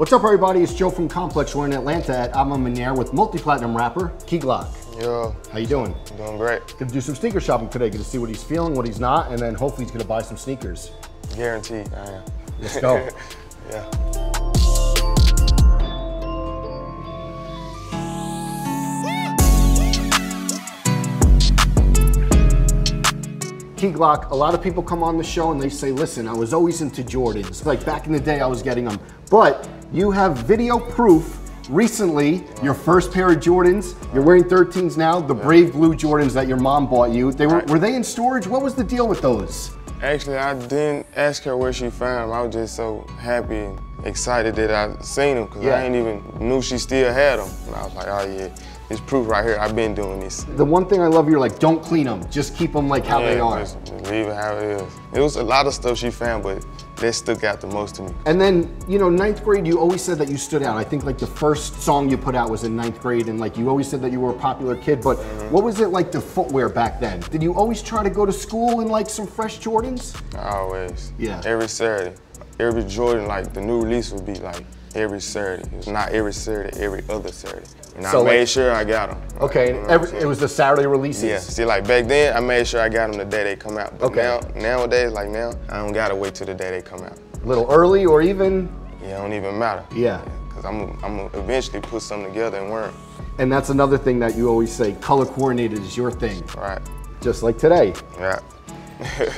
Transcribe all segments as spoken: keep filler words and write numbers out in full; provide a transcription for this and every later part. What's up, everybody? It's Joe from Complex. We're in Atlanta at A Ma Maniére with multi-platinum rapper Key Glock. Yo. How you doing? I'm doing great. Gonna do some sneaker shopping today. Gonna see what he's feeling, what he's not, and then hopefully he's gonna buy some sneakers. Guaranteed, I am. Let's go. Yeah. Key Glock, a lot of people come on the show and they say, listen, I was always into Jordans. Like back in the day I was getting them. But you have video proof recently, wow. Your first pair of Jordans, wow. You're wearing thirteens now, the yeah. brave blue Jordans that your mom bought you. They were, were they in storage? What was the deal with those? Actually, I didn't ask her where she found them. I was just so happy and excited that I seen them because yeah. I ain't even knew she still had them. And I was like, oh yeah. It's proof right here, I've been doing this. The one thing I love, you're like, don't clean them. Just keep them like how yeah, they are. Just leave it how it is. It was a lot of stuff she found, but that stuck out the most to me. And then, you know, ninth grade, you always said that you stood out. I think like the first song you put out was in ninth grade, and like you always said that you were a popular kid, but mm-hmm. what was it like the footwear back then? Did you always try to go to school in like some fresh Jordans? Always. Yeah. Every Saturday. Every Jordan, like the new release would be like, every Saturday. It was not every Saturday, every other Saturday. And so I made like, sure I got them. Like, okay, you know every, it was the Saturday releases? Yeah, see like back then, I made sure I got them the day they come out. But okay. now, nowadays, like now, I don't gotta wait till the day they come out. A little early or even? Yeah, it don't even matter. Yeah. Because yeah, I'm gonna eventually put something together and wear them. And that's another thing that you always say, color coordinated is your thing. Right. Just like today. Yeah.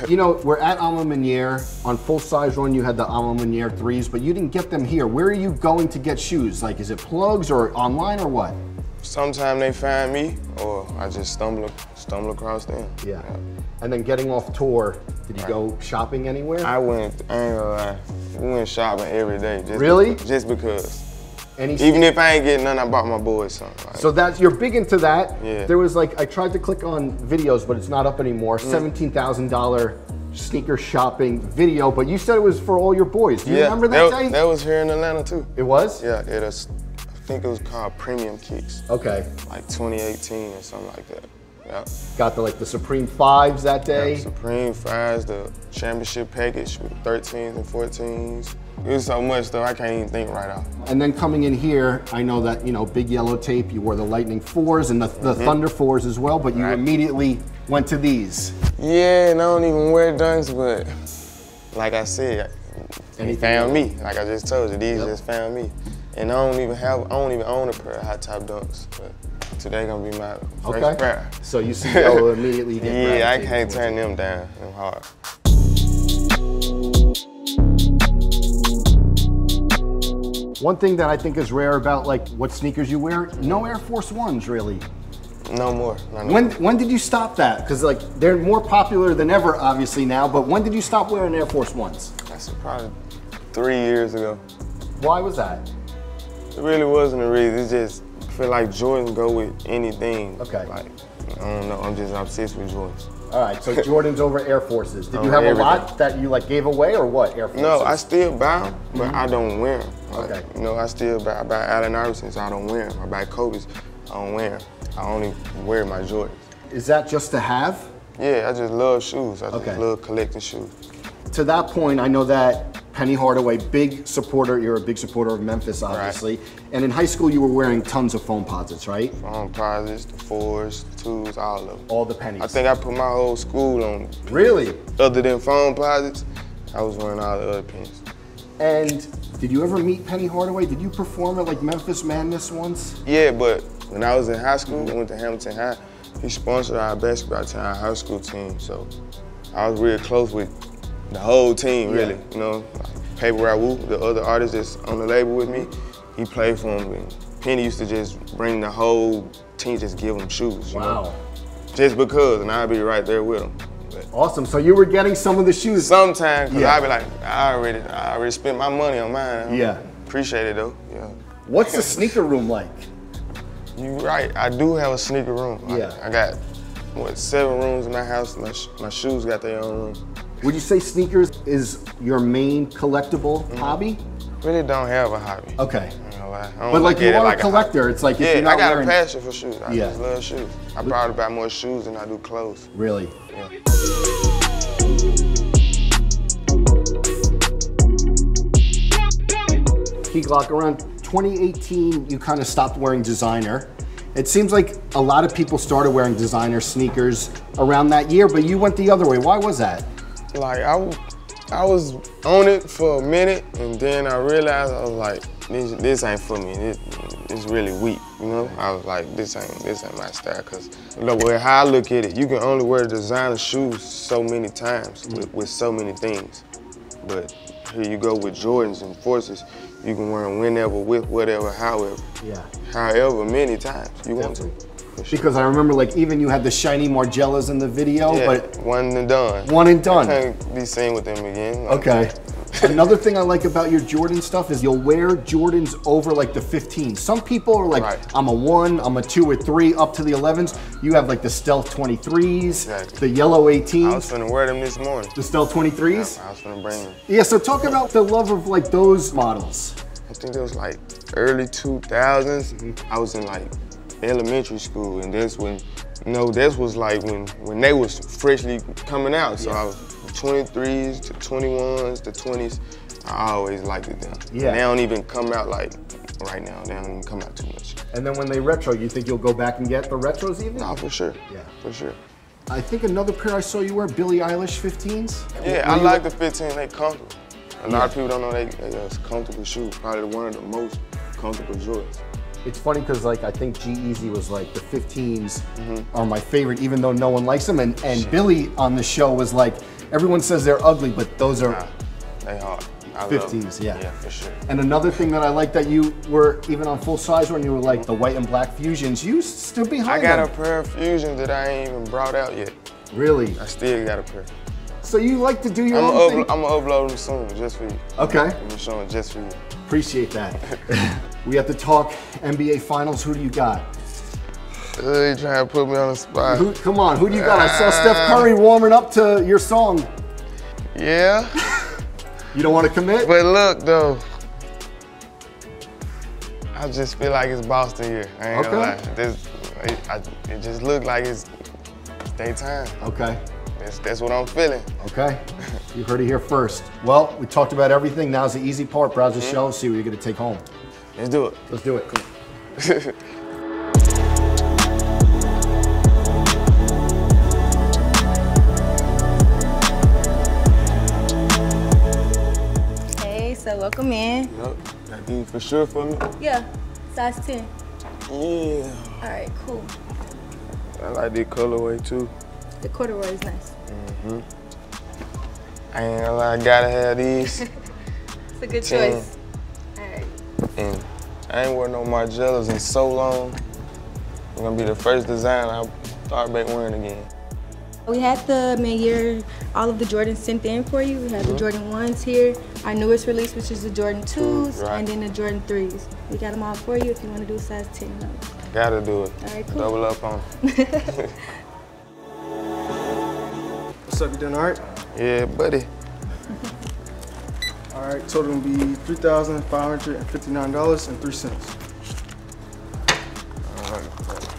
You know, we're at A Ma Maniére. On full size run, you had the A Ma Maniére threes, but you didn't get them here. Where are you going to get shoes? Like, is it plugs or online or what? Sometimes they find me, or I just stumble stumble across them. Yeah. yeah. And then getting off tour, did you right. go shopping anywhere? I went, I ain't gonna lie, we went shopping every day. Just really? Be, just because. Any Even if I ain't getting none, I bought my boys something. Like, so that's, you're big into that. Yeah. There was like, I tried to click on videos, but it's not up anymore. seventeen thousand dollar sneaker shopping video, but you said it was for all your boys. Do you yeah. remember that, that day? That was here in Atlanta too. It was? Yeah, it was, I think it was called Premium Kicks. Okay. Like twenty eighteen or something like that. Yep. Got the like the Supreme Fives that day. Yep, Supreme Fives, the championship package with thirteens and fourteens. It was so much though, I can't even think right off. And then coming in here, I know that, you know, big yellow tape, you wore the Lightning Fours and the, the mm-hmm. Thunder Fours as well, but you right. immediately went to these. Yeah, and I don't even wear dunks, but like I said, they found me. Like I just told you, these yep. just found me. And I don't even have, I don't even own a pair of high top dunks. But today gonna be my first okay. pair. So you see yellow immediately. Yeah, I can't turn them down, them hard. One thing that I think is rare about like what sneakers you wear, no Air Force ones really. No more. No, no. When when did you stop that? Because like they're more popular than ever obviously now, but when did you stop wearing Air Force ones? That's probably three years ago. Why was that? It really wasn't a reason. It's just, I feel like Jordans go with anything. Okay. Like, I don't know, I'm just obsessed with Jordans. All right, so Jordans over Air Forces. Did you have everything. A lot that you like gave away or what, Air Forces? No, I still buy them, but mm-hmm. I don't wear them. Like, okay. You know, I still buy, I buy Allen Iversons, I don't wear them. I buy Kobe's, I don't wear them. I only wear my Jordans. Is that just to have? Yeah, I just love shoes. I okay. just love collecting shoes. To that point, I know that Penny Hardaway, big supporter, you're a big supporter of Memphis, obviously. Right. And in high school, you were wearing tons of foam posits, right? Foam posits, the fours, the twos, all of them. All the pennies. I think I put my whole school on. Really? Other than foam posits, I was wearing all the other pennies. And did you ever meet Penny Hardaway? Did you perform at like Memphis Madness once? Yeah, but when I was in high school, I went to Hamilton High, he sponsored our basketball team, our high school team. So I was real close with the whole team, really, yeah. you know. Like Paper Rawu, the other artist that's on the label with me, he played for him. And Penny used to just bring the whole team, just give them shoes. Wow. You know? Just because, and I'd be right there with them. But awesome, so you were getting some of the shoes. Sometimes, because yeah. I'd be like, I already, I already spent my money on mine. Yeah. Appreciate it though, yeah. What's the sneaker room like? You're right, I do have a sneaker room. Yeah. I, I got, what, seven rooms in my house. My, sh my shoes got their own room. Would you say sneakers is your main collectible mm-hmm. hobby? Really don't have a hobby. Okay. I don't lie. I don't but like you are a like collector, a it's like yeah, if you're not I got wearing... a passion for shoes. I yeah. just love shoes. I probably buy more shoes than I do clothes. Really? Yeah. Key Glock, around twenty eighteen, you kind of stopped wearing designer. It seems like a lot of people started wearing designer sneakers around that year, but you went the other way. Why was that? Like, I, I was on it for a minute, and then I realized, I was like, this, this ain't for me. This, it's really weak, you know? I was like, this ain't, this ain't my style, because look, how I look at it, you can only wear designer shoes so many times with, with so many things. But here you go with Jordans and Forces, you can wear them whenever, with whatever, however. Yeah. However many times you Definitely. want to. Sure. Because I remember, like, even you had the shiny Margellas in the video, yeah, but one and done. One and done. I can't be seen with them again. Like, okay. Another thing I like about your Jordan stuff is you'll wear Jordans over like the fifteen. Some people are like, right. I'm a one, I'm a two or three, up to the elevens. You have like the Stealth twenty-threes, exactly. the Yellow eighteens. I was gonna wear them this morning. The Stealth twenty-threes? I, I was gonna bring them. Yeah, so talk about the love of like those models. I think it was like early two thousands. Mm-hmm. I was in like elementary school, and that's when, you know, this was like when, when they was freshly coming out. So yeah. I was twenty-threes to twenty-ones to twenties. I always liked it then. Yeah. And they don't even come out like right now. They don't even come out too much. And then when they retro, you think you'll go back and get the retros even? Nah, for sure. Yeah, for sure. I think another pair I saw you wear, Billie Eilish fifteens. Yeah, I like the fifteen. They comfortable. A yeah. lot of people don't know they, they are comfortable shoes. Probably one of the most comfortable Jordans. It's funny because, like, I think G-Eazy was like, the fifteens mm-hmm. are my favorite, even though no one likes them. And, and sure. Billy on the show was like, everyone says they're ugly, but those are nah, they hard. I fifteens, yeah. Yeah, for sure. And another thing that I like that you were, even on full size when you were like the white and black Fusions, you stood behind them. I got them. a pair of Fusions that I ain't even brought out yet. Really? I still got a pair. So you like to do your I'm own thing? I'm gonna upload them soon, just for you. Okay. I'm gonna show them just for you. Appreciate that. We have to talk N B A Finals. Who do you got? Uh, you trying to put me on the spot. Who, come on, who do you got? Uh, I saw Steph Curry warming up to your song. Yeah. You don't want to commit? But look, though, I just feel like it's Boston here. I ain't okay. gonna lie. This, it, I, it just looked like it's daytime. Okay. That's, that's what I'm feeling. Okay, you heard it here first. Well, we talked about everything. Now's the easy part. Browse the mm-hmm. show, see what you're gonna take home. Let's do it. Let's do it. Come on. Hey, so welcome in. Yep. That dude for sure for me? Yeah, size ten. Yeah. All right, cool. I like the colorway too. The corduroy is nice. Mm-hmm. I ain't gonna lie, I gotta have these. It's a good ten. Choice. All right. And I ain't worn no Margellas in so long. It's gonna be the first design I start back wearing again. We had the Maniére, all of the Jordans sent in for you. We had mm-hmm. the Jordan ones here, our newest release, which is the Jordan twos, right. and then the Jordan threes. We got them all for you if you wanna do size ten. No. Gotta do it. All right, cool. Double up on them. What's up, you doing all right? Yeah, buddy. All right, total will be three thousand five hundred fifty-nine dollars and three cents. All right, buddy.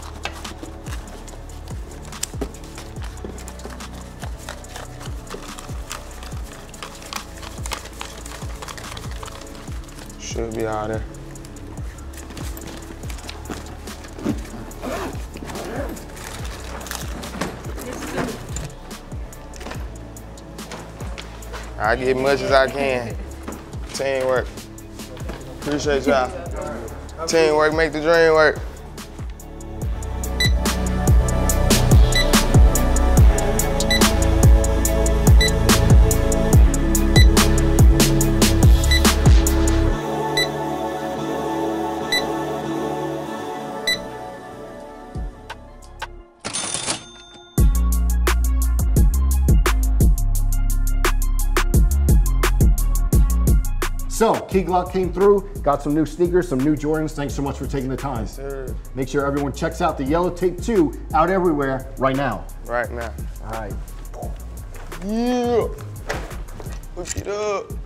Should be out of there. I get much as I can. Teamwork. Appreciate y'all. Teamwork make the dream work. So, Key Glock came through, got some new sneakers, some new Jordans. Thanks so much for taking the time. Yes, sir. Make sure everyone checks out the Yellow Tape two out everywhere right now. Right now. All right. Yeah. Push it up.